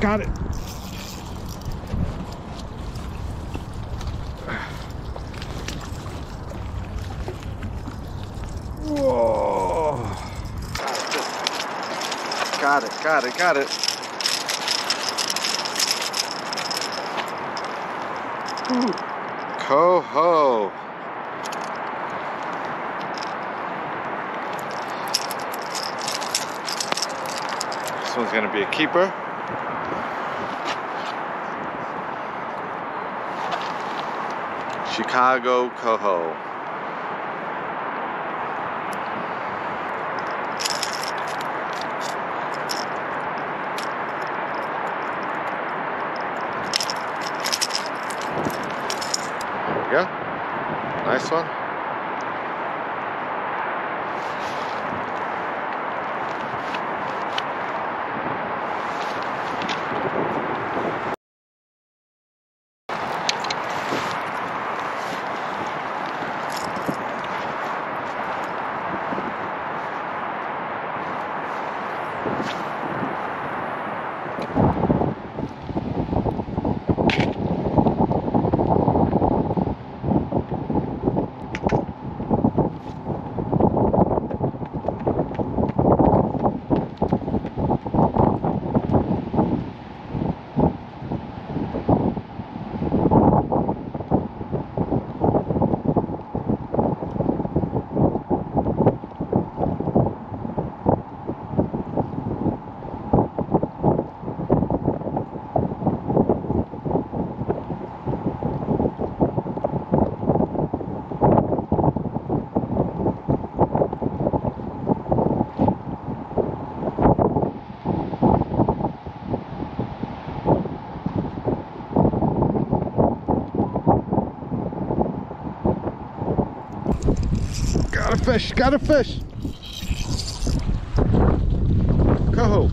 Got it. Whoa. Got it, got it, got it. Ooh. Coho. This one's gonna be a keeper. Chicago Coho. There we go. Nice one. Got a fish, got a fish. Coho.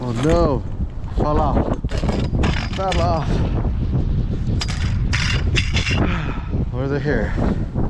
Oh no, fell off, fell off. Where are they here?